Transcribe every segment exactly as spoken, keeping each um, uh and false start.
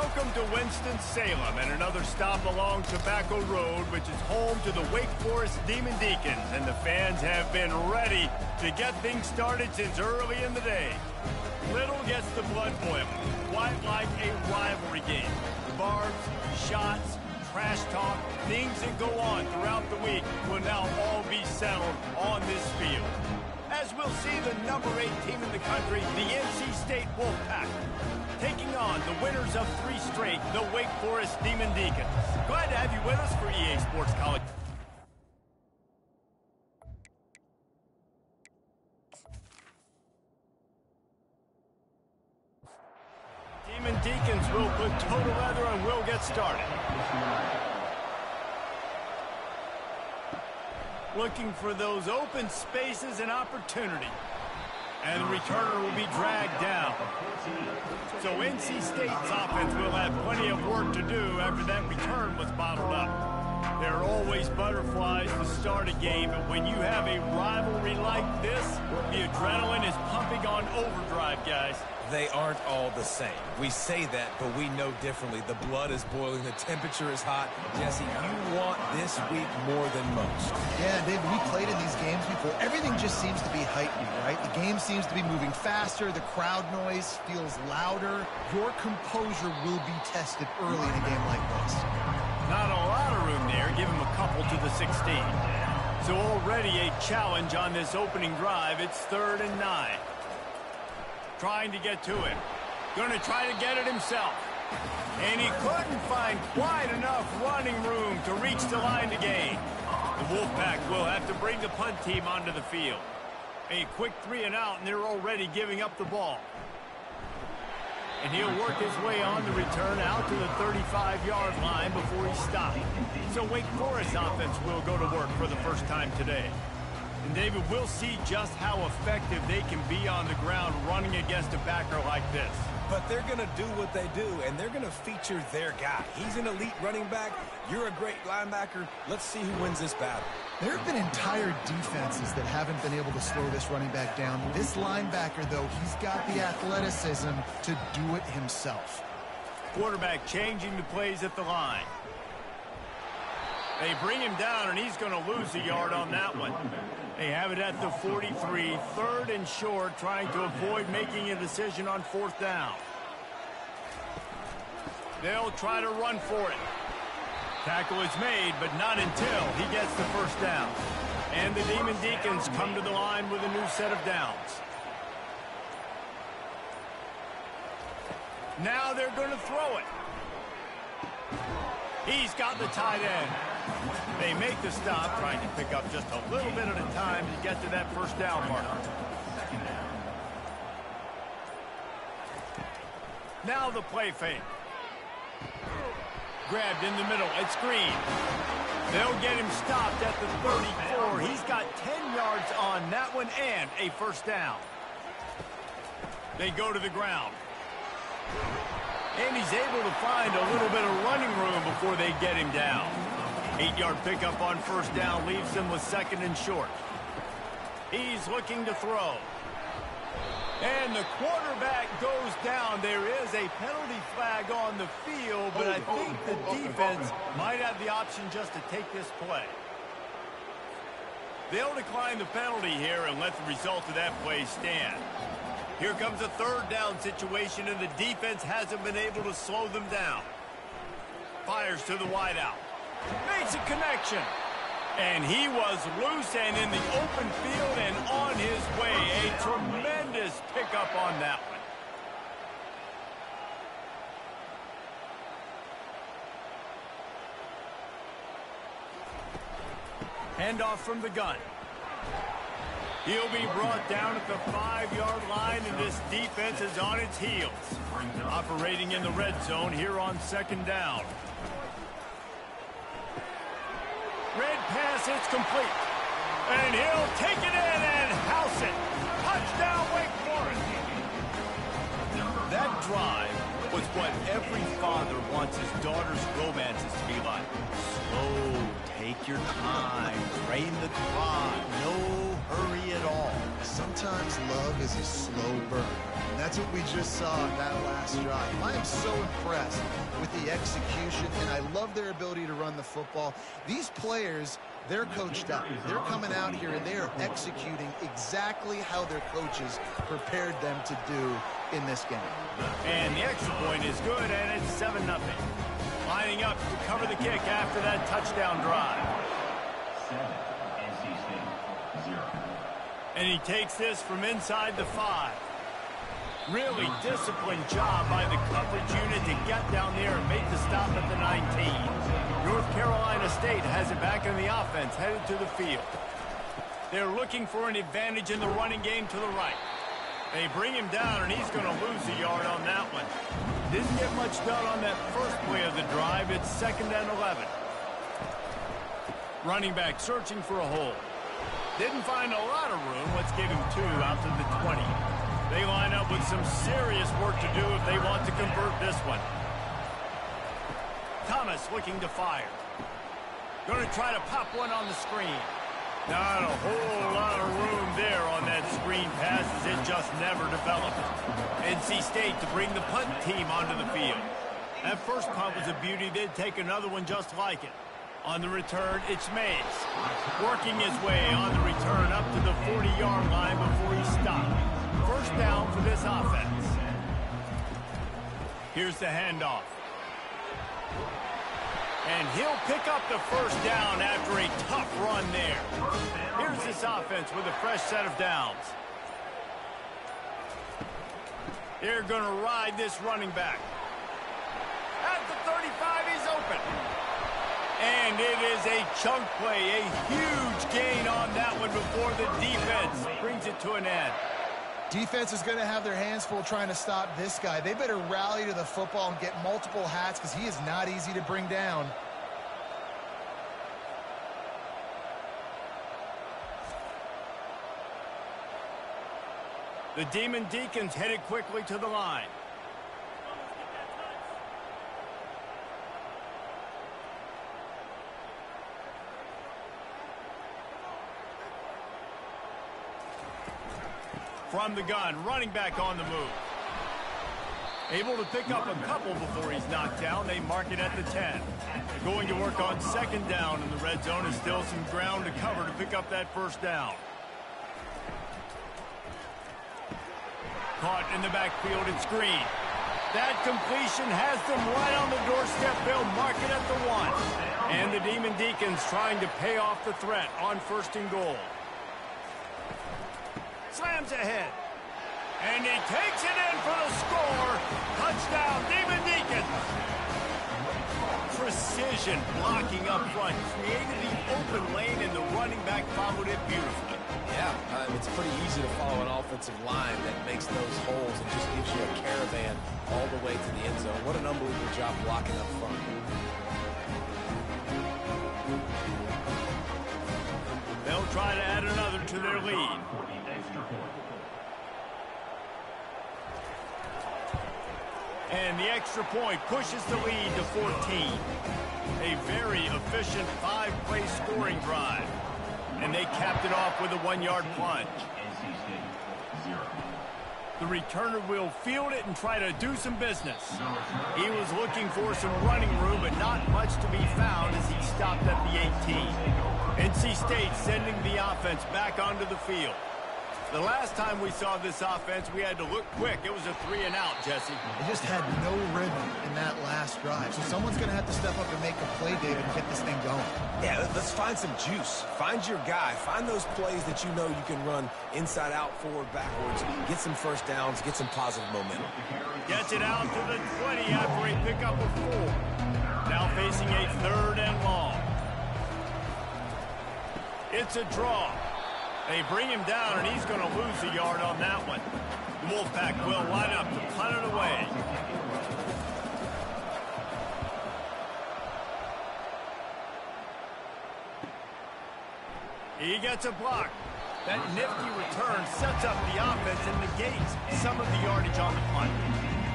Welcome to Winston-Salem and another stop along Tobacco Road, which is home to the Wake Forest Demon Deacons, and the fans have been ready to get things started since early in the day. Little gets the blood boiling, quite like a rivalry game. The barbs, shots, trash talk, things that go on throughout the week will now all be settled on this field. As we'll see, the number eight team in the country, the N C State Wolfpack, taking on the winners of three straight, the Wake Forest Demon Deacons. Glad to have you with us for E A Sports College. Demon Deacons will put toe to leather and we'll get started. Looking for those open spaces and opportunity. And the returner will be dragged down. So N C State's offense will have plenty of work to do after that return was bottled up. There are always butterflies to start a game, but when you have a rivalry like this, the adrenaline is pumping on overdrive, guys. They aren't all the same. We say that, but we know differently. The blood is boiling. The temperature is hot. Jesse, you want this week more than most. Yeah, David, we played in these games before. Everything just seems to be heightened, right? The game seems to be moving faster. The crowd noise feels louder. Your composure will be tested early in a game like this. Not a lot of room there. Give him a couple to the sixteen. So already a challenge on this opening drive. It's third and nine. Trying to get to it. Going to try to get it himself. And he couldn't find quite enough running room to reach the line to gain. The Wolfpack will have to bring the punt team onto the field. A quick three and out, and they're already giving up the ball. And he'll work his way on the return out to the thirty-five-yard line before he stops. So Wake Forest offense will go to work for the first time today. And David, we'll see just how effective they can be on the ground running against a backer like this. But they're going to do what they do, and they're going to feature their guy. He's an elite running back. You're a great linebacker. Let's see who wins this battle. There have been entire defenses that haven't been able to slow this running back down. This linebacker, though, he's got the athleticism to do it himself. Quarterback changing the plays at the line. They bring him down, and he's going to lose a yard on that one. They have it at the forty-three, third and short, trying to avoid making a decision on fourth down. They'll try to run for it. Tackle is made, but not until he gets the first down. And the Demon Deacons come to the line with a new set of downs. Now they're going to throw it. He's got the tight end. They make the stop, trying to pick up just a little bit at a time to get to that first down marker. Now the play fake. Grabbed in the middle. It's Green. They'll get him stopped at the thirty-four. He's got ten yards on that one and a first down. They go to the ground. And he's able to find a little bit of running room before they get him down. Eight-yard pickup on first down leaves him with second and short. He's looking to throw. And the quarterback goes down. There is a penalty flag on the field, but I think the defense might have the option just to take this play. They'll decline the penalty here and let the result of that play stand. Here comes a third down situation, and the defense hasn't been able to slow them down. Fires to the wideout. Makes a connection. And he was loose and in the open field and on his way. A tremendous pickup on that one. Handoff from the gun. He'll be brought down at the five-yard line, and this defense is on its heels. Operating in the red zone here on second down. Red pass, it's complete. And he'll take it in and house it. Touchdown, Wake Forest. That drive was what every father wants his daughter's romances to be like. Slow, take your time, drain the clock, no hurry at all. Sometimes love is a slow burn. And that's what we just saw in that last drive. I am so impressed with the execution, and I love their ability to run the football. These players, they're coached up. They're coming out here, and they are executing exactly how their coaches prepared them to do in this game. And the extra point is good, and it's seven nothing. Lining up to cover the kick after that touchdown drive. Seven, N C State, zero. And he takes this from inside the five. Really disciplined job by the coverage unit to get down there and make the stop at the nineteen. North Carolina State has it back in the offense, headed to the field. They're looking for an advantage in the running game to the right. They bring him down, and he's going to lose a yard on that one. Didn't get much done on that first play of the drive. It's second and eleven. Running back searching for a hole. Didn't find a lot of room. Let's give him two out to the twenty. They line up with some serious work to do if they want to convert this one. Thomas looking to fire. Going to try to pop one on the screen. Not a whole lot of room there on that screen pass as it just never developed. N C State to bring the punt team onto the field. That first punt was a beauty. They'd take another one just like it. On the return, it's Mays. Working his way on the return up to the forty-yard line before he stopped. First down for this offense. Here's the handoff. And he'll pick up the first down after a tough run there. Here's this offense with a fresh set of downs. They're going to ride this running back. At the thirty-five, he's open. And it is a chunk play, a huge gain on that one before the defense brings it to an end. Defense is going to have their hands full trying to stop this guy. They better rally to the football and get multiple hats because he is not easy to bring down. The Demon Deacons headed quickly to the line. From the gun, running back on the move. Able to pick up a couple before he's knocked down. They mark it at the ten. They're going to work on second down in the red zone. There's still some ground to cover to pick up that first down. Caught in the backfield and screen. That completion has them right on the doorstep. They'll mark it at the one. And the Demon Deacons trying to pay off the threat on first and goal. Slams ahead. And he takes it in for the score. Touchdown, Demon Deacons. Precision blocking up front. Created the open lane, and the running back followed it beautifully. Yeah, um, it's pretty easy to follow an offensive line that makes those holes and just gives you a caravan all the way to the end zone. What an unbelievable job blocking up front. They'll try to add another to their lead. And the extra point pushes the lead to fourteen. A very efficient five-play scoring drive. And they capped it off with a one-yard plunge. The returner will field it and try to do some business. He was looking for some running room, but not much to be found as he stopped at the eighteen. N C State sending the offense back onto the field. The last time we saw this offense, we had to look quick. It was a three and out, Jesse. They just had no rhythm in that last drive. So someone's going to have to step up and make a play, David, and get this thing going. Yeah, let's find some juice. Find your guy. Find those plays that you know you can run inside out, forward, backwards. Get some first downs. Get some positive momentum. Gets it out to the twenty after a pickup of four. Now facing a third and long. It's a draw. They bring him down, and he's going to lose a yard on that one. The Wolfpack will line up to punt it away. He gets a block. That nifty return sets up the offense and negates some of the yardage on the punt.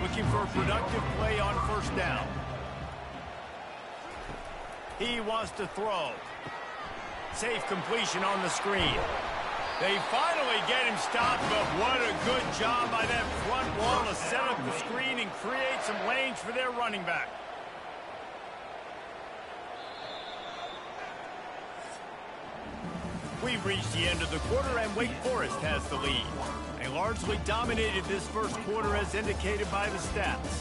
Looking for a productive play on first down. He wants to throw. Safe completion on the screen. They finally get him stopped, but what a good job by that front wall to set up the screen and create some lanes for their running back. We've reached the end of the quarter, and Wake Forest has the lead. They largely dominated this first quarter, as indicated by the stats.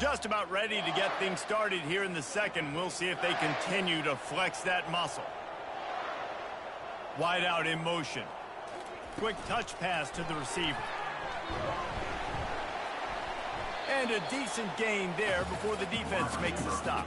Just about ready to get things started here in the second. We'll see if they continue to flex that muscle. Wide out in motion. Quick touch pass to the receiver. And a decent gain there before the defense makes the stop.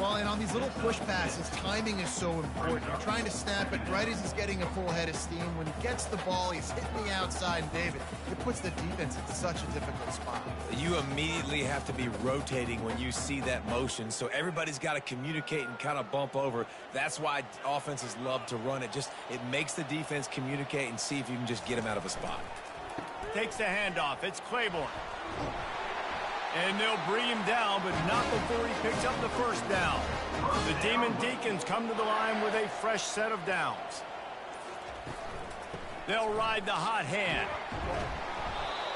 Well, and on these little push passes, timing is so important. You're trying to snap it right as he's getting a full head of steam. When he gets the ball, he's hitting the outside, and David, it puts the defense in such a difficult spot. You immediately have to be rotating when you see that motion, so everybody's got to communicate and kind of bump over. That's why offenses love to run it. Just it makes the defense communicate and see if you can just get him out of a spot. Takes the handoff. It's Claiborne. And they'll bring him down, but not before he picks up the first down. The Demon Deacons come to the line with a fresh set of downs. They'll ride the hot hand.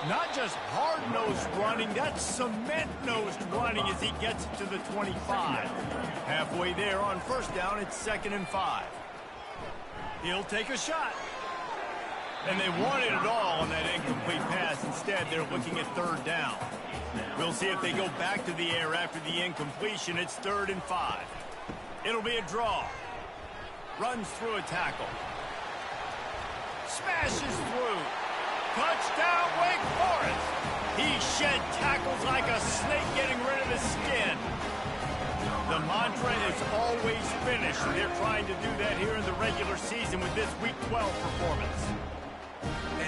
Not just hard-nosed running, that's cement-nosed running as he gets it to the twenty-five. Halfway there on first down, it's second and five. He'll take a shot. And they wanted it all on that incomplete pass. Instead, they're looking at third down. We'll see if they go back to the air after the incompletion. It's third and five. It'll be a draw. Runs through a tackle. Smashes through. Touchdown, Wake Forest. He shed tackles like a snake getting rid of his skin. The mantra is always finished, and they're trying to do that here in the regular season with this week twelve performance.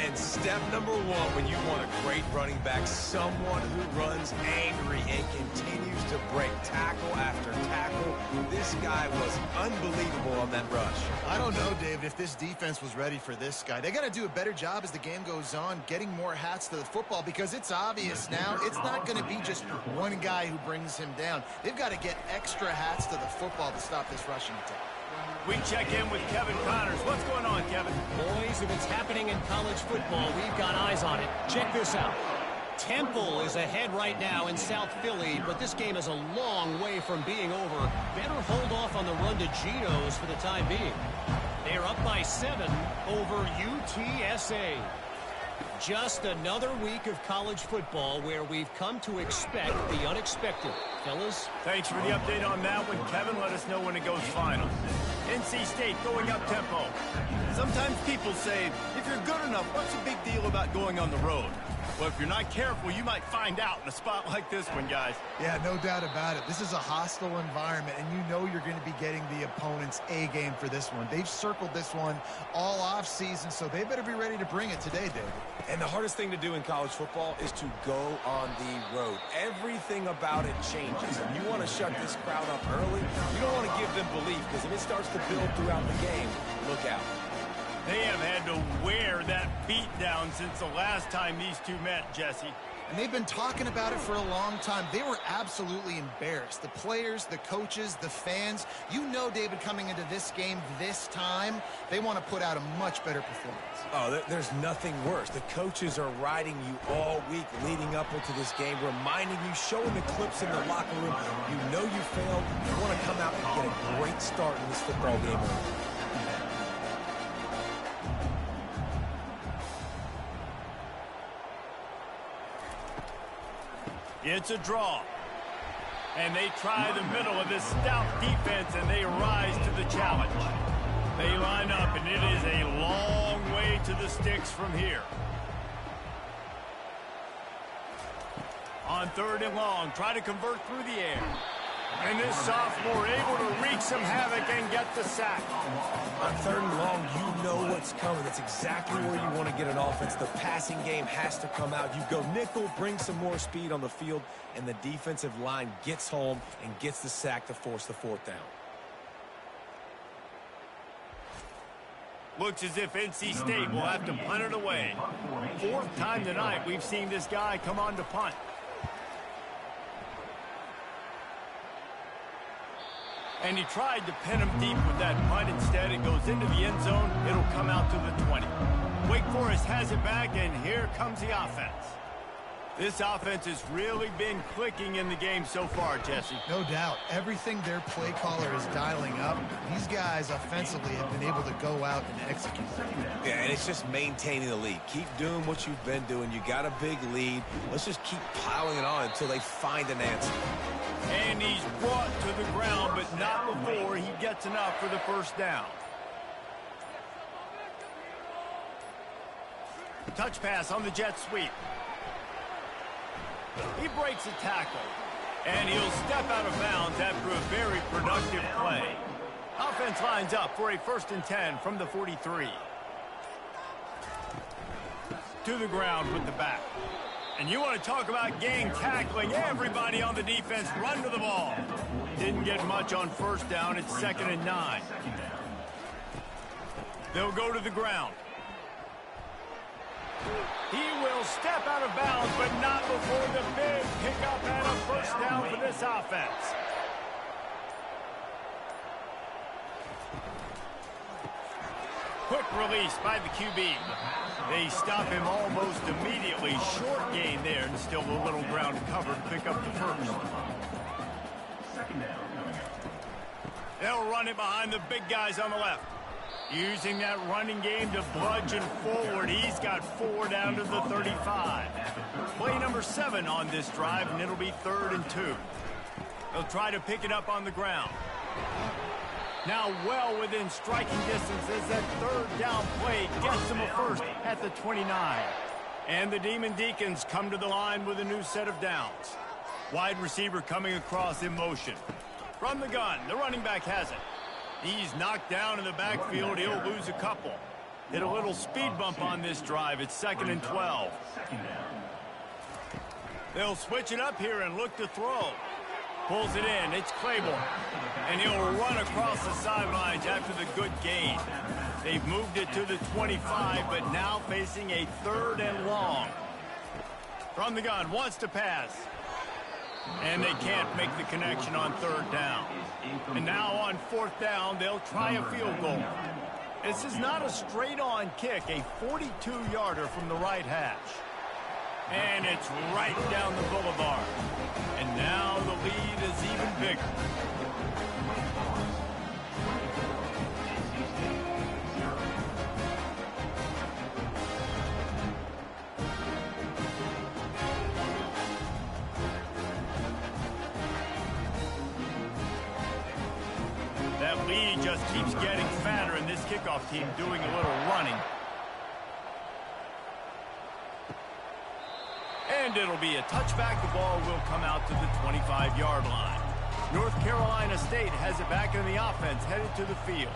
And step number one, when you want a great running back, someone who runs angry and continues to break tackle after tackle. This guy was unbelievable on that rush. I don't know, David, if this defense was ready for this guy. They got to do a better job as the game goes on, getting more hats to the football, because it's obvious now it's not going to be just one guy who brings him down. They've got to get extra hats to the football to stop this rushing attack. We check in with Kevin Connors. What's going on, Kevin? Boys, if it's happening in college football, we've got eyes on it. Check this out. Temple is ahead right now in South Philly, but this game is a long way from being over. Better hold off on the run to Geno's for the time being. They're up by seven over U T S A. Just another week of college football where we've come to expect the unexpected. Fellas? Thanks for the update on that one, Kevin. Let us know when it goes final. N C State going up tempo. Sometimes people say, if you're good enough, what's the big deal about going on the road? Well, if you're not careful, you might find out in a spot like this one, guys. Yeah, no doubt about it. This is a hostile environment, and you know you're going to be getting the opponent's A game for this one. They've circled this one all offseason, so they better be ready to bring it today, David. And the hardest thing to do in college football is to go on the road. Everything about it changes. And you want to shut this crowd up early. You don't want to give them belief, because if it starts to build throughout the game, look out. They have had to wear that beatdown since the last time these two met, Jesse. And they've been talking about it for a long time. They were absolutely embarrassed. The players, the coaches, the fans. You know, David, coming into this game this time, they want to put out a much better performance. Oh, there's nothing worse. The coaches are riding you all week leading up into this game, reminding you, showing the clips in the locker room. You know you failed. You want to come out and get a great start in this football game. It's a draw. And they try the middle of this stout defense, and they rise to the challenge. They line up, and it is a long way to the sticks from here. On third and long, try to convert through the air. And this sophomore able to wreak some havoc and get the sack. On third and long, you know what's coming. That's exactly where you want to get an offense. The passing game has to come out. You go nickel, bring some more speed on the field, and the defensive line gets home and gets the sack to force the fourth down. Looks as if N C State will have to punt it away. Fourth time tonight we've seen this guy come on to punt. And he tried to pin him deep with that punt. Instead, it goes into the end zone. It'll come out to the twenty. Wake Forest has it back, and here comes the offense. This offense has really been clicking in the game so far, Jesse. No doubt. Everything their play caller is dialing up, these guys offensively have been able to go out and execute. Yeah, and it's just maintaining the lead. Keep doing what you've been doing. You got a big lead. Let's just keep piling it on until they find an answer. And he's brought to the ground, but not before he gets enough for the first down. Touch pass on the jet sweep. He breaks a tackle, and he'll step out of bounds after a very productive play. Offense lines up for a first and ten from the forty-three. To the ground with the back. And you want to talk about gang tackling. Everybody on the defense run to the ball. Didn't get much on first down. It's second and nine. They'll go to the ground. He will step out of bounds, but not before the big pickup and a first down for this offense. Quick release by the Q B. They stop him almost immediately. Short gain there, and still a little ground cover to pick up the first. They'll run it behind the big guys on the left. Using that running game to bludgeon forward. He's got four down to the thirty-five. Play number seven on this drive, and it'll be third and two. They'll try to pick it up on the ground. Now well within striking distance as that third down play gets them a first at the twenty-nine. And the Demon Deacons come to the line with a new set of downs. Wide receiver coming across in motion. From the gun, the running back has it. He's knocked down in the backfield. He'll lose a couple. Hit a little speed bump on this drive. It's second and twelve. They'll switch it up here and look to throw. Pulls it in. It's Claiborne. And he'll run across the sidelines after the good gain. They've moved it to the twenty-five, but now facing a third and long. From the gun, wants to pass. And they can't make the connection on third down. And now on fourth down, they'll try a field goal. This is not a straight-on kick, a forty-two-yarder from the right hash. And it's right down the boulevard. And now the lead is even bigger. Lee just keeps getting fatter, and this kickoff team doing a little running. And it'll be a touchback. The ball will come out to the twenty-five-yard line. North Carolina State has it back in the offense, headed to the field.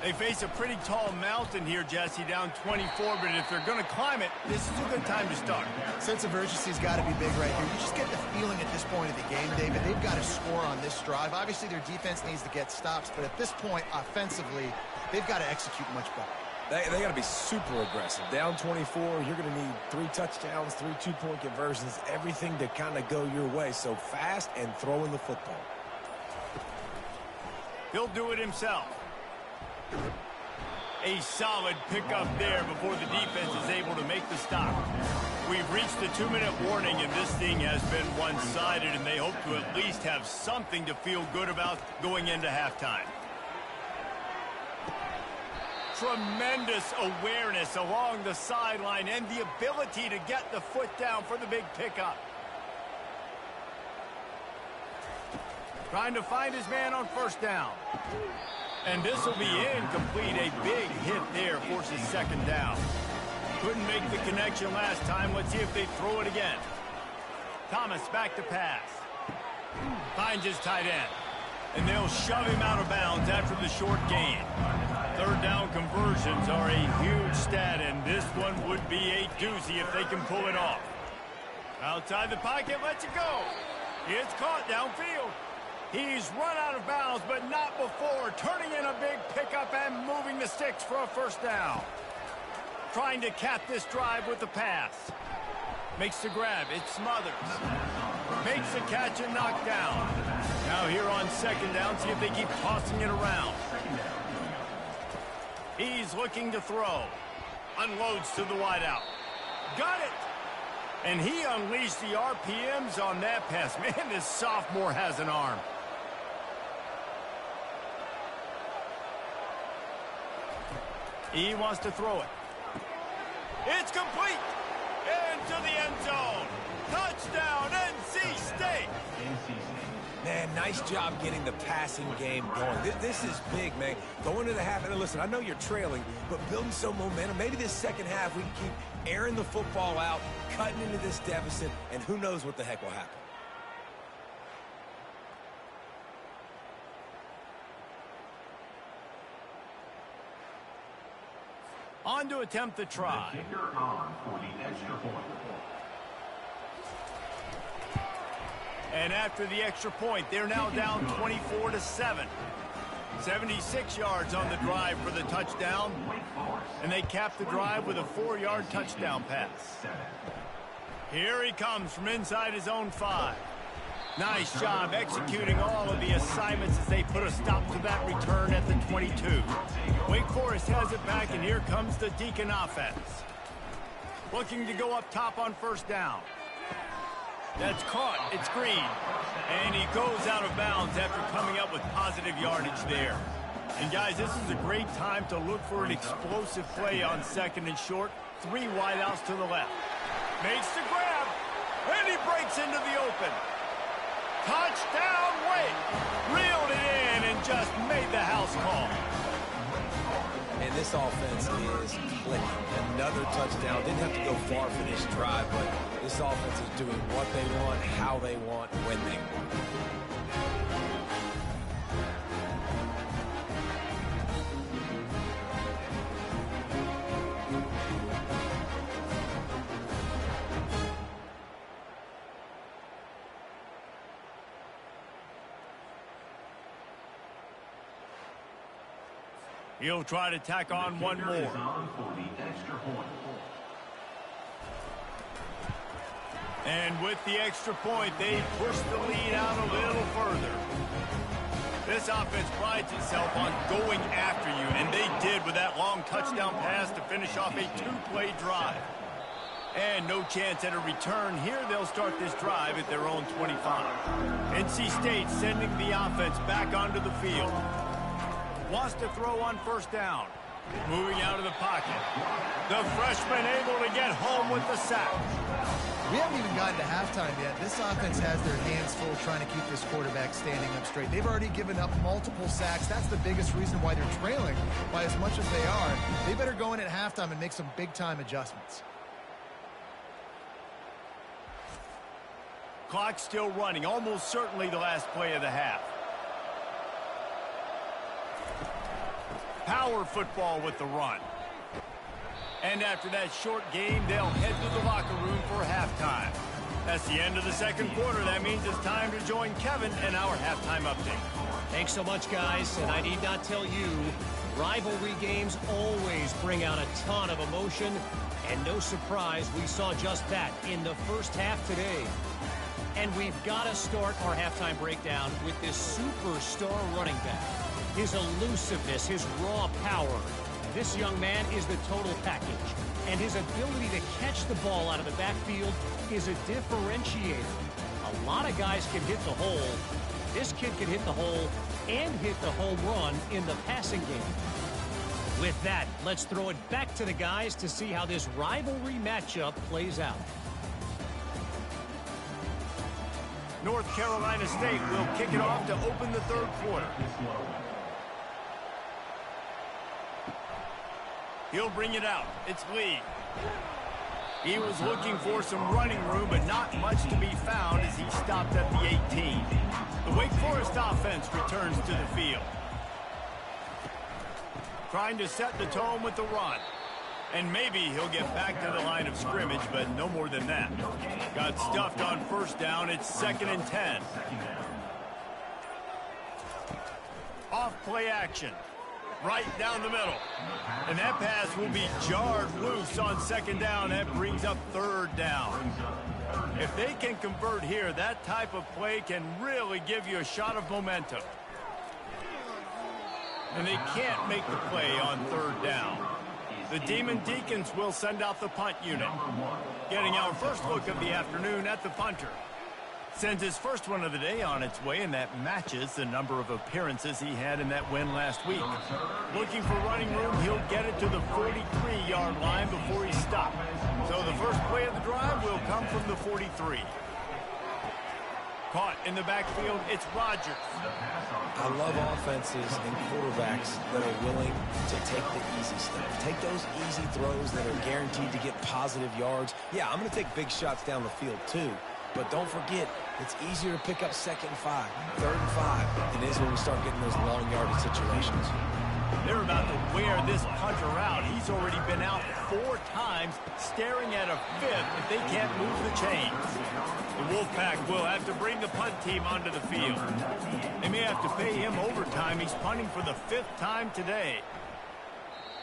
They face a pretty tall mountain here, Jesse, down twenty-four, but if they're going to climb it, this is a good time to start. Sense of urgency's got to be big right here. You just get the feeling at this point of the game, David, they've got to score on this drive. Obviously, their defense needs to get stops, but at this point, offensively, they've got to execute much better. They, they got to be super aggressive. Down twenty-four, you're going to need three touchdowns, three two-point conversions, everything to kind of go your way. So fast and throwing the football. He'll do it himself. A solid pickup there before the defense is able to make the stop. We've reached the two-minute warning, and this thing has been one-sided, and they hope to at least have something to feel good about going into halftime. Tremendous awareness along the sideline and the ability to get the foot down for the big pickup. Trying to find his man on first down. And this will be incomplete. A big hit there forces second down. Couldn't make the connection last time. Let's see if they throw it again. Thomas back to pass. Finds his tight end. And they'll shove him out of bounds after the short gain. Third down conversions are a huge stat, and this one would be a doozy if they can pull it off. Outside the pocket, lets it go. It's caught downfield. He's run out of bounds, but not before turning in a big pickup and moving the sticks for a first down. Trying to cap this drive with the pass. Makes the grab. It smothers. Makes the catch and knocked down. Now Now here on second down, see if they keep tossing it around. He's looking to throw. Unloads to the wideout. Got it! And he unleashed the R P Ms on that pass. Man, this sophomore has an arm. He wants to throw it. It's complete! Into the end zone! Touchdown, N C State! Man, nice job getting the passing game going. This, this is big, man. Going to the half, and listen, I know you're trailing, but building some momentum. Maybe this second half we can keep airing the football out, cutting into this deficit, and who knows what the heck will happen. On to attempt the try. The kicker on for the extra point. And after the extra point, they're now down twenty-four to seven. seventy-six yards on the drive for the touchdown. And they cap the drive with a four-yard touchdown pass. Here he comes from inside his own five. Nice job executing all of the assignments as they put a stop to that return at the twenty-two. Wake Forest has it back, and here comes the Deacon offense. Looking to go up top on first down. That's caught. It's Green. And he goes out of bounds after coming up with positive yardage there. And, guys, this is a great time to look for an explosive play on second and short. Three wideouts to the left. Makes the grab, and he breaks into the open. Touchdown, Wake! Reeled it in and just made the house call. And this offense is clicking. Another touchdown. Didn't have to go far for this drive, but this offense is doing what they want, how they want, when they want. He'll try to tack on one more. On for the extra point. And with the extra point, they push the lead out a little further. This offense prides itself on going after you, and they did with that long touchdown pass to finish off a two-play drive. And no chance at a return. Here they'll start this drive at their own twenty-five. N C State sending the offense back onto the field. Wants to throw on first down. Moving out of the pocket. The freshman able to get home with the sack. We haven't even gotten to halftime yet. This offense has their hands full trying to keep this quarterback standing up straight. They've already given up multiple sacks. That's the biggest reason why they're trailing by as much as they are. They better go in at halftime and make some big-time adjustments. Clock still running. Almost certainly the last play of the half. Power football with the run. And after that short game, they'll head to the locker room for halftime. That's the end of the second quarter. That means it's time to join Kevin in our halftime update. Thanks so much, guys. And I need not tell you, rivalry games always bring out a ton of emotion. And no surprise, we saw just that in the first half today. And we've got to start our halftime breakdown with this superstar running back. His elusiveness, his raw power. This young man is the total package. And his ability to catch the ball out of the backfield is a differentiator. A lot of guys can hit the hole. This kid can hit the hole and hit the home run in the passing game. With that, let's throw it back to the guys to see how this rivalry matchup plays out. North Carolina State will kick it off to open the third quarter. He'll bring it out. It's Lee. He was looking for some running room, but not much to be found as he stopped at the eighteen. The Wake Forest offense returns to the field. Trying to set the tone with the run. And maybe he'll get back to the line of scrimmage, but no more than that. Got stuffed on first down. It's second and ten. Off play action. Right down the middle. And that pass will be jarred loose on second down. That brings up third down. If they can convert here, that type of play can really give you a shot of momentum. And they can't make the play on third down. The Demon Deacons will send out the punt unit. Getting our first look of the afternoon at the punter. Sends his first one of the day on its way, and that matches the number of appearances he had in that win last week. Looking for running room, he'll get it to the forty-three yard line before he stops. So the first play of the drive will come from the forty-three. Caught in the backfield, it's Rodgers. I love offenses and quarterbacks that are willing to take the easy stuff. Take those easy throws that are guaranteed to get positive yards. Yeah, I'm going to take big shots down the field, too. But don't forget, it's easier to pick up second and five, third and five, and it is when we start getting those long yardage situations. They're about to wear this punter out. He's already been out four times, staring at a fifth if they can't move the chains. The Wolfpack will have to bring the punt team onto the field. They may have to pay him overtime. He's punting for the fifth time today.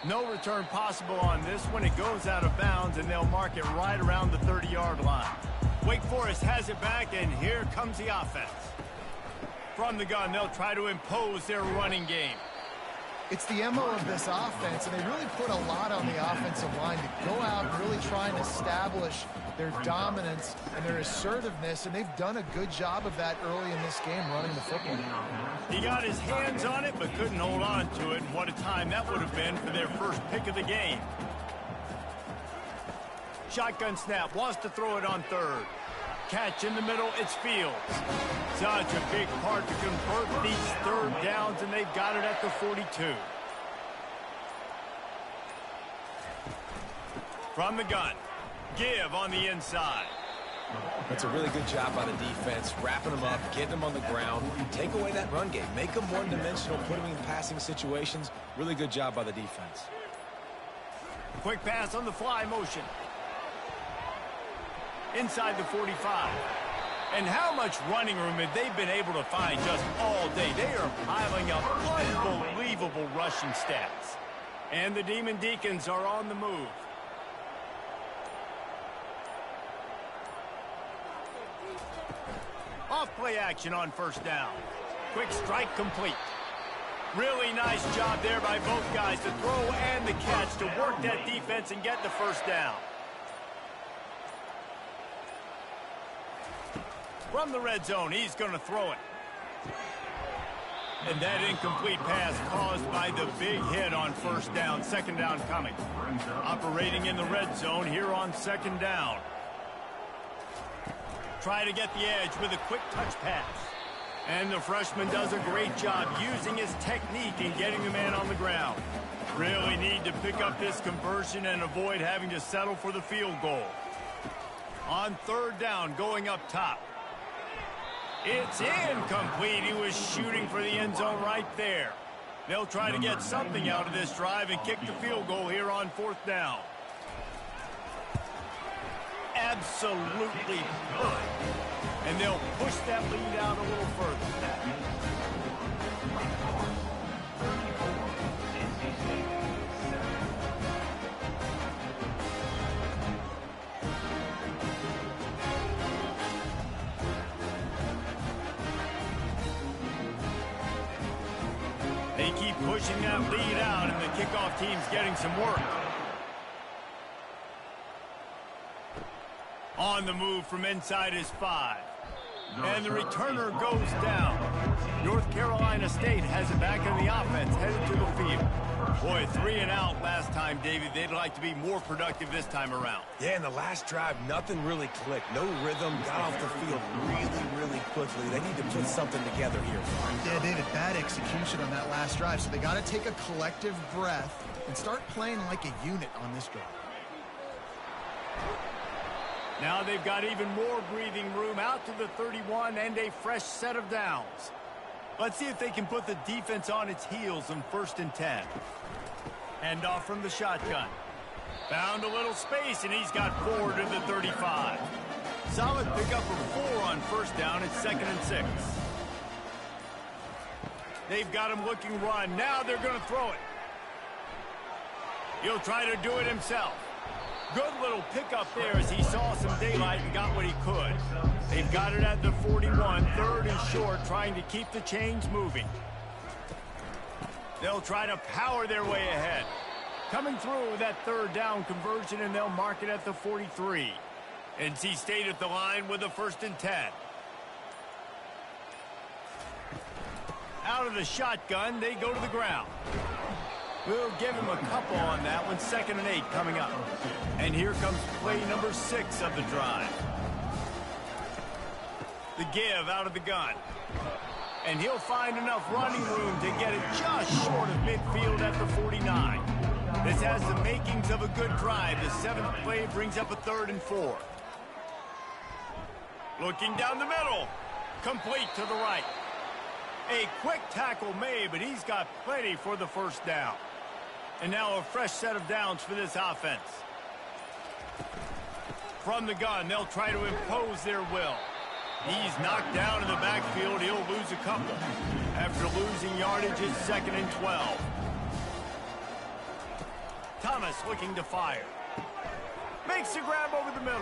No return possible on this one. It goes out of bounds, and they'll mark it right around the thirty yard line. Wake Forest has it back, and here comes the offense. From the gun, they'll try to impose their running game. It's the M O of this offense, and they really put a lot on the offensive line to go out and really try and establish their dominance and their assertiveness, and they've done a good job of that early in this game, running the football. He got his hands on it, but couldn't hold on to it. What a time that would have been for their first pick of the game. Shotgun snap, wants to throw it on third. Catch in the middle, it's Fields. Such a big part to convert these third downs, and they've got it at the forty-two. From the gun, give on the inside. That's a really good job by the defense, wrapping them up, getting them on the ground. Take away that run game, make them one-dimensional, put them in passing situations. Really good job by the defense. Quick pass on the fly motion. Inside the forty-five. And how much running room have they been able to find just all day? They are piling up unbelievable rushing stats. And the Demon Deacons are on the move. Off play action on first down. Quick strike complete. Really nice job there by both guys, the throw and the catch, to work that defense and get the first down. From the red zone, he's going to throw it. And that incomplete pass caused by the big hit on first down. Second down coming. Operating in the red zone here on second down. Try to get the edge with a quick touch pass. And the freshman does a great job using his technique and getting the man on the ground. Really need to pick up this conversion and avoid having to settle for the field goal. On third down, going up top. It's incomplete. He was shooting for the end zone right there. They'll try to get something out of this drive and kick the field goal here on fourth down. Absolutely good. And they'll push that lead out a little further. They keep pushing that lead out, and the kickoff team's getting some work. On the move from inside is five. And the returner goes down. North Carolina State has it back in the offense, headed to the field. Boy, three and out last time, David. They'd like to be more productive this time around. Yeah, in the last drive, nothing really clicked. No rhythm, got off the field really, really quickly. They need to put something together here. Yeah, David, bad execution on that last drive, so they got to take a collective breath and start playing like a unit on this drive. Now they've got even more breathing room out to the thirty-one and a fresh set of downs. Let's see if they can put the defense on its heels on first and ten. Hand off from the shotgun. Found a little space, and he's got four to the thirty-five. Solid pickup for four on first down. It's second and six. They've got him looking run. Now they're going to throw it. He'll try to do it himself. Good little pickup there as he saw some daylight and got what he could. They've got it at the forty-one, third and short, trying to keep the chains moving. They'll try to power their way ahead. Coming through with that third down conversion, and they'll mark it at the forty-three. N C State at the line with a first and ten. Out of the shotgun, they go to the ground. We'll give him a couple on that one. Second and eight coming up. And here comes play number six of the drive. The give out of the gun. And he'll find enough running room to get it just short of midfield at the forty-nine. This has the makings of a good drive. The seventh play brings up a third and four. Looking down the middle. Complete to the right. A quick tackle made, but he's got plenty for the first down. And now a fresh set of downs for this offense. From the gun, they'll try to impose their will. He's knocked down in the backfield. He'll lose a couple. After losing yardage, it's second and twelve. Thomas looking to fire. Makes the grab over the middle.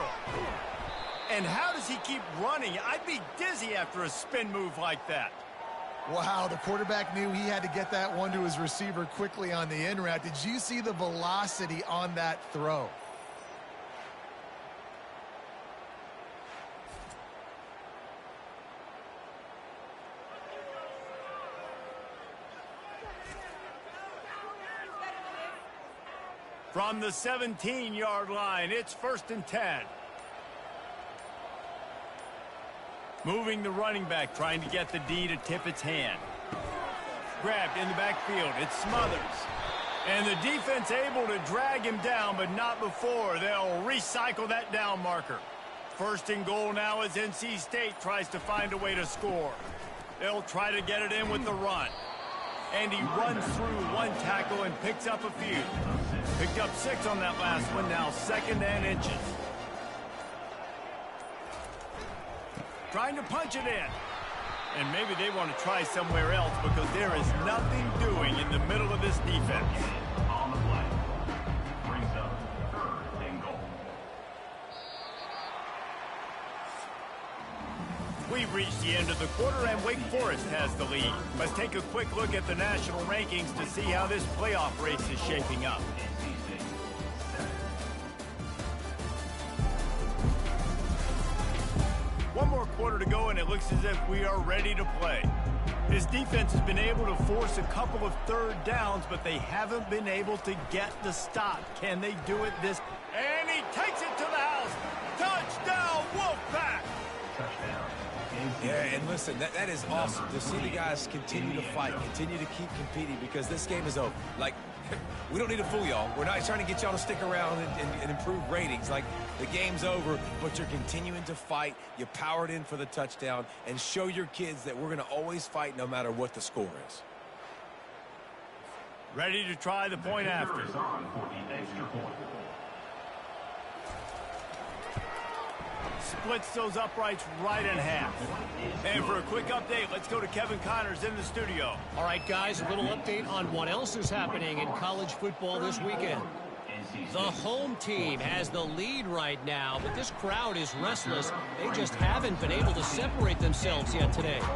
And how does he keep running? I'd be dizzy after a spin move like that. Wow, the quarterback knew he had to get that one to his receiver quickly on the in route. Did you see the velocity on that throw? From the seventeen-yard line, it's first and ten. Moving the running back, trying to get the D to tip its hand. Grabbed in the backfield. It smothers. And the defense able to drag him down, but not before they'll recycle that down marker. First and goal now as N C State tries to find a way to score. They'll try to get it in with the run. And he runs through one tackle and picks up a few. Picked up six on that last one. Now second and inches. Trying to punch it in. And maybe they want to try somewhere else because there is nothing doing in the middle of this defense. On the play. Brings up third and goal. We've reached the end of the quarter and Wake Forest has the lead. Let's take a quick look at the national rankings to see how this playoff race is shaping up. One more quarter to go, and it looks as if we are ready to play. This defense has been able to force a couple of third downs, but they haven't been able to get the stop. Can they do it this? And he takes it to the house. Touchdown, Wolfpack! Touchdown. Yeah, and listen, that, that is awesome to see the guys continue to fight, continue to keep competing, because this game is over. Like, we don't need to fool y'all. We're not trying to get y'all to stick around and, and, and improve ratings. Like, the game's over, but you're continuing to fight. You powered in for the touchdown and show your kids that we're going to always fight no matter what the score is. Ready to try the point after. Splits those uprights right in half. And for a quick update, let's go to Kevin Connors in the studio. All right, guys, a little update on what else is happening in college football this weekend. The home team has the lead right now, but this crowd is restless. They just haven't been able to separate themselves yet today. The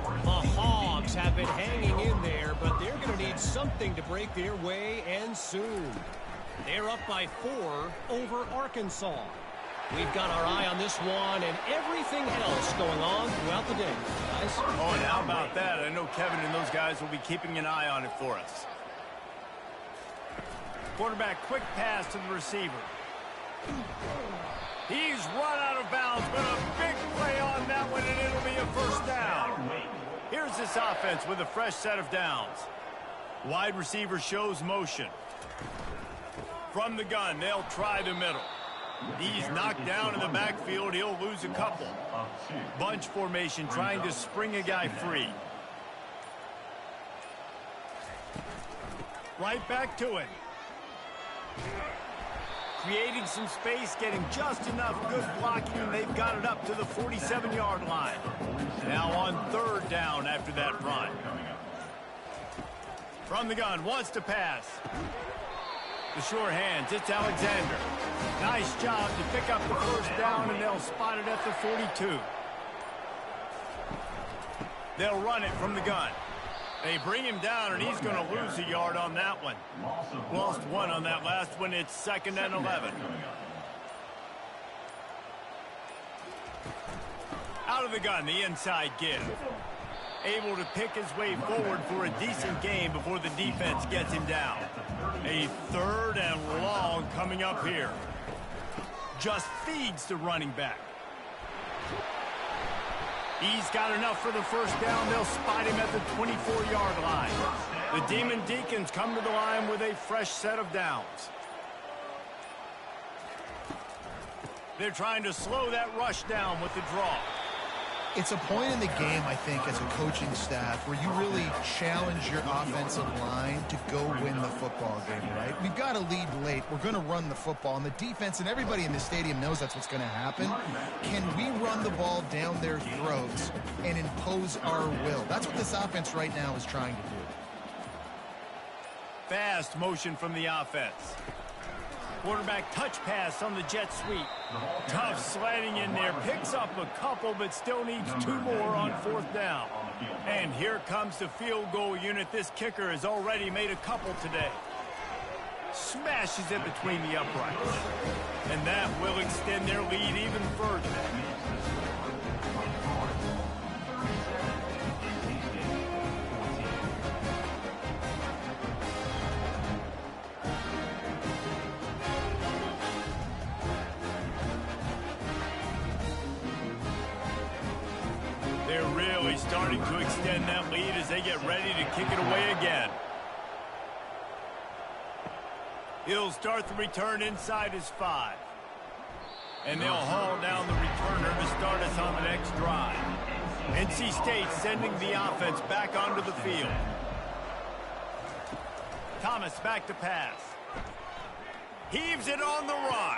Hogs have been hanging in there, but they're going to need something to break their way, and soon. They're up by four over Arkansas. We've got our eye on this one and everything else going on throughout the day, guys. Oh, and how about that? I know Kevin and those guys will be keeping an eye on it for us. Quarterback quick pass to the receiver. He's run out of bounds, but a big play on that one, and it'll be a first down. Here's this offense with a fresh set of downs. Wide receiver shows motion. From the gun, they'll try the middle. He's knocked down in the backfield. He'll lose a couple. Bunch formation trying to spring a guy free. Right back to it. Creating some space, getting just enough good blocking, and they've got it up to the forty-seven-yard line. Now on third down after that run. From the gun, wants to pass. The short hands, it's Alexander. Nice job to pick up the first down, and they'll spot it at the forty-two. They'll run it from the gun. They bring him down, and he's going to lose a yard on that one. Lost one on that last one. It's second and eleven. Out of the gun, the inside give. Able to pick his way forward for a decent game before the defense gets him down. A third and long coming up here. Just feeds the running back. He's got enough for the first down. They'll spot him at the twenty-four-yard line. The Demon Deacons come to the line with a fresh set of downs. They're trying to slow that rush down with the draw. It's a point in the game, I think, as a coaching staff, where you really challenge your offensive line to go win the football game, right? We've got to lead late. We're going to run the football. And the defense and everybody in the stadium knows that's what's going to happen. Can we run the ball down their throats and impose our will? That's what this offense right now is trying to do. Fast motion from the offense. Quarterback touch pass on the jet sweep. Tough sliding in there. Picks up a couple, but still needs two more on fourth down. And here comes the field goal unit. This kicker has already made a couple today. Smashes it between the uprights. And that will extend their lead even further. Starting to extend that lead as they get ready to kick it away again. He'll start the return inside his five. And they'll haul down the returner to start us on the next drive. N C State sending the offense back onto the field. Thomas back to pass. Heaves it on the run.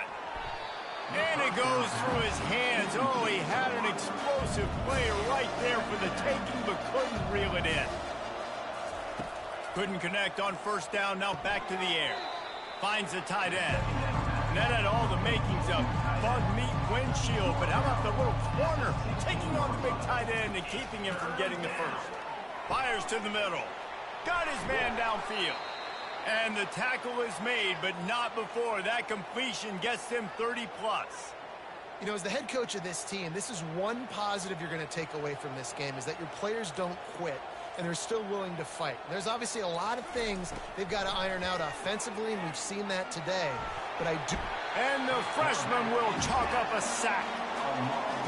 And it goes through his hands. Oh, he had an explosive player right there for the taking, but couldn't reel it in. Couldn't connect on first down, now back to the air. Finds the tight end. And that had all the makings of bug meat windshield, but how about the little corner taking on the big tight end and keeping him from getting the first. Fires to the middle. Got his man downfield. And the tackle is made, but not before that completion gets them thirty plus. You know, as the head coach of this team, this is one positive you're going to take away from this game, is that your players don't quit, and they're still willing to fight. There's obviously a lot of things they've got to iron out offensively, and we've seen that today. But I do... And the freshman will chalk up a sack.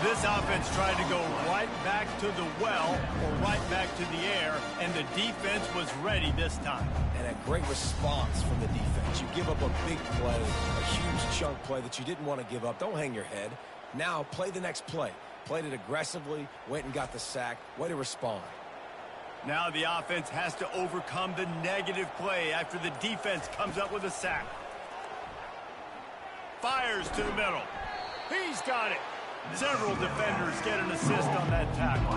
This offense tried to go right back to the well or right back to the air, and the defense was ready this time. And a great response from the defense. You give up a big play, a huge chunk play that you didn't want to give up. Don't hang your head. Now play the next play. Played it aggressively, went and got the sack. Way to respond. Now the offense has to overcome the negative play after the defense comes up with a sack. Fires to the middle. He's got it. Several defenders get an assist on that tackle.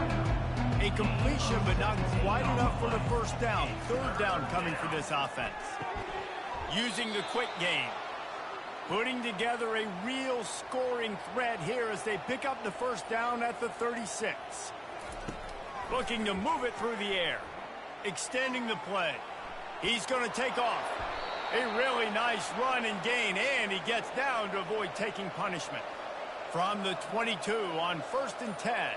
A completion, but not quite enough for the first down. Third down coming for this offense. Using the quick game. Putting together a real scoring threat here as they pick up the first down at the thirty-six. Looking to move it through the air. Extending the play. He's going to take off. A really nice run and gain, and he gets down to avoid taking punishment. From the twenty-two on first and ten.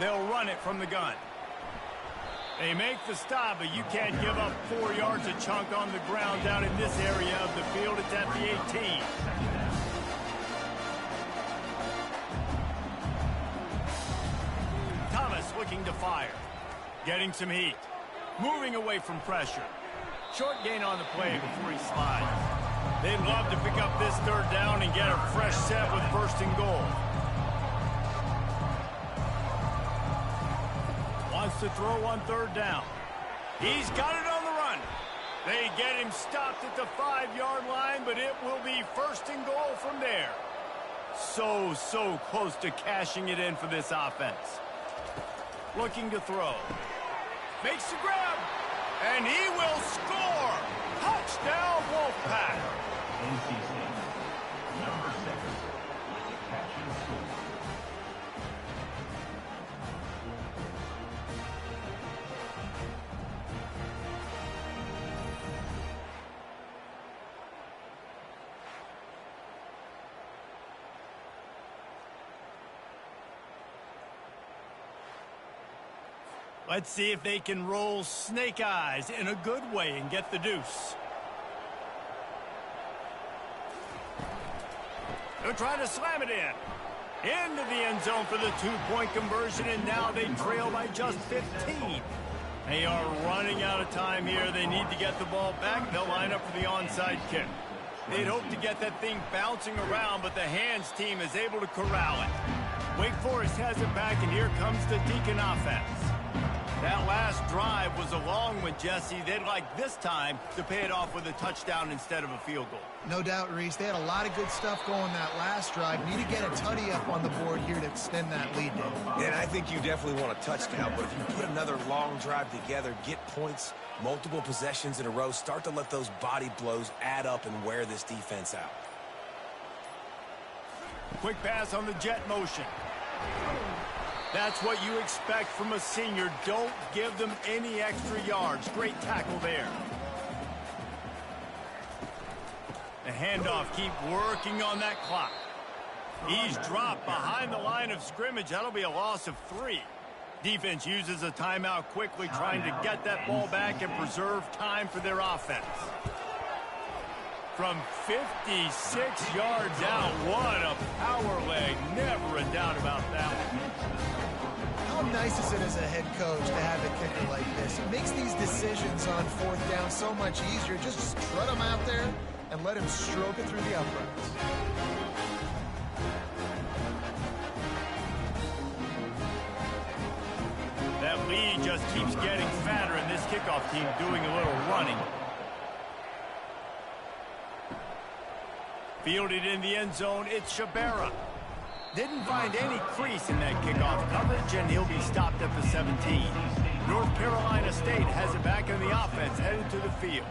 They'll run it from the gun. They make the stop, but you can't give up four yards a chunk on the ground down in this area of the field. It's at the eighteen. Thomas looking to fire. Getting some heat. Moving away from pressure. Short gain on the play before he slides. They'd love to pick up this third down and get a fresh set with first and goal. Wants to throw on third down. He's got it on the run. They get him stopped at the five-yard line, but it will be first and goal from there. So, so close to cashing it in for this offense. Looking to throw. Makes the grab, and he will score! Touchdown, Wolfpack. N C State, number six, with the catch and score. Let's see if they can roll snake eyes in a good way and get the deuce. They're trying to slam it in. Into the end zone for the two-point conversion, and now they trail by just fifteen. They are running out of time here. They need to get the ball back. They'll line up for the onside kick. They'd hope to get that thing bouncing around, but the hands team is able to corral it. Wake Forest has it back, and here comes the Deacon offense. That last drive was a long one, Jesse. They'd like this time to pay it off with a touchdown instead of a field goal. No doubt, Reese. They had a lot of good stuff going that last drive. Need to get a tutty up on the board here to extend that lead. Yeah, and I think you definitely want a touchdown, but if you put another long drive together, get points, multiple possessions in a row, start to let those body blows add up and wear this defense out. Quick pass on the jet motion. That's what you expect from a senior. Don't give them any extra yards. Great tackle there. The handoff, keep working on that clock. He's dropped behind the line of scrimmage. That'll be a loss of three. Defense uses a timeout quickly, trying to get that ball back and preserve time for their offense. From fifty-six yards out, what a power leg. Never a doubt about that one. How nice is it as a head coach to have a kicker like this? It makes these decisions on fourth down so much easier. Just, just trot him out there and let him stroke it through the uprights. That lead just keeps getting fatter, and this kickoff team doing a little running. Fielded in the end zone, it's Shabera. Didn't find any crease in that kickoff coverage, and he'll be stopped at the seventeen. North Carolina State has it back in the offense, headed to the field.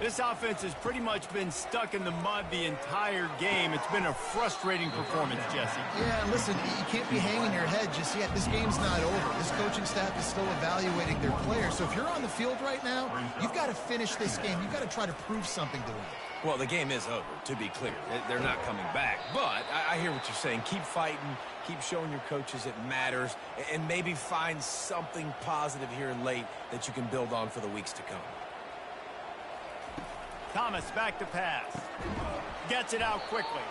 This offense has pretty much been stuck in the mud the entire game. It's been a frustrating performance, Jesse. Yeah, listen, you can't be hanging your head just yet. This game's not over. This coaching staff is still evaluating their players. So if you're on the field right now, you've got to finish this game. You've got to try to prove something to them. Well, the game is over, to be clear. They're not coming back. But I hear what you're saying. Keep fighting. Keep showing your coaches it matters. And maybe find something positive here late that you can build on for the weeks to come. Thomas back to pass. Gets it out quickly.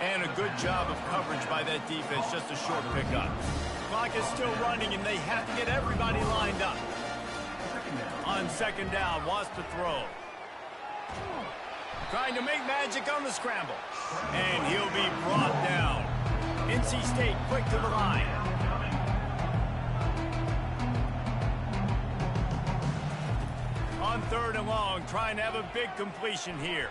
And a good job of coverage by that defense. Just a short pickup. Clock is still running, and they have to get everybody lined up. On second down, wants to throw. Trying to make magic on the scramble. And he'll be brought down. N C State quick to the line. On third and long, trying to have a big completion here.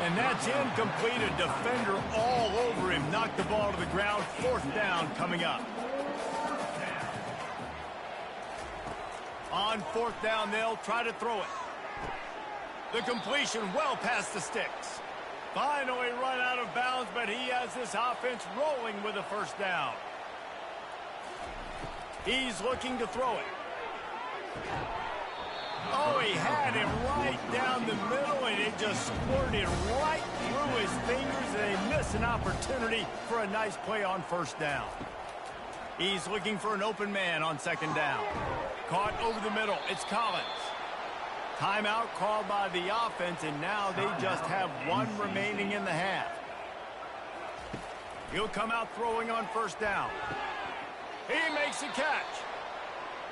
And that's incomplete. A defender all over him. Knocked the ball to the ground. Fourth down coming up. On fourth down, they'll try to throw it. The completion well past the sticks. Finally run out of bounds, but he has this offense rolling with a first down. He's looking to throw it. Oh, he had it right down the middle, and it just squirted right through his fingers, and they miss an opportunity for a nice play on first down. He's looking for an open man on second down. Caught over the middle. It's Collins. Timeout called by the offense, and now they just have one remaining in the half. He'll come out throwing on first down. He makes a catch.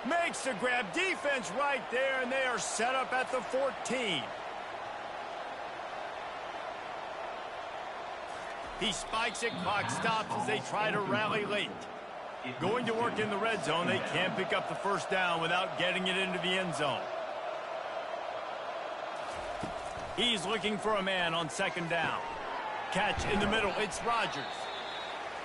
Makes the grab. Defense right there, and they are set up at the fourteen. He spikes it. Clock stops as they try to rally late. Going to work in the red zone. They can't pick up the first down without getting it into the end zone. He's looking for a man on second down. Catch in the middle. It's Rodgers.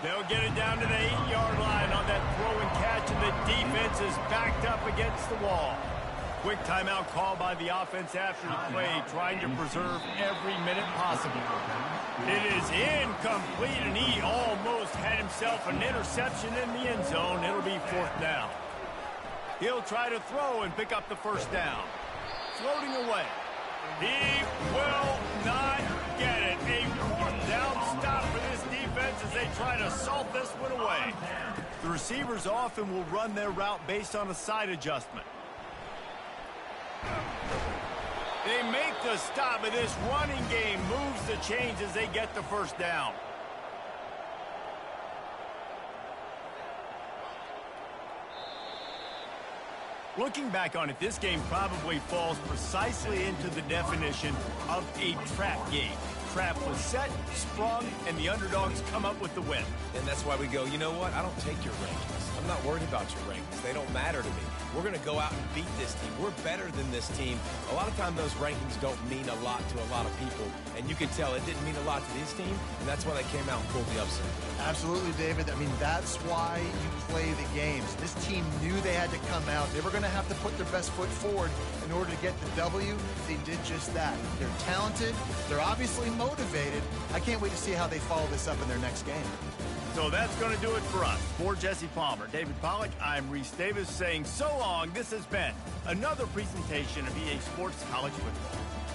They'll get it down to the eight-yard line on that throw and catch, and the defense is backed up against the wall. Quick timeout call by the offense after the play, trying to preserve every minute possible. It is incomplete, and he almost had himself an interception in the end zone. It'll be fourth down. He'll try to throw and pick up the first down. Floating away. He will not get it. A fourth down stop for this defense as they try to salt this one away. The receivers often will run their route based on a side adjustment. They make the stop, and this running game moves the chains as they get the first down. Looking back on it, this game probably falls precisely into the definition of a trap game. Trap was set, sprung, and the underdogs come up with the win. And that's why we go, you know what? I don't take your rankings. I'm not worried about your rankings. They don't matter to me. We're going to go out and beat this team. We're better than this team. A lot of times those rankings don't mean a lot to a lot of people, and you can tell it didn't mean a lot to this team, and that's why they came out and pulled the upset. Absolutely, David. I mean, that's why you play the games. This team knew they had to come out. They were going to have to put their best foot forward in order to get the W. They did just that. They're talented. They're obviously motivated. I can't wait to see how they follow this up in their next game. So that's going to do it for us. For Jesse Palmer, David Pollack, I'm Reese Davis saying so long. This has been another presentation of E A Sports College Football.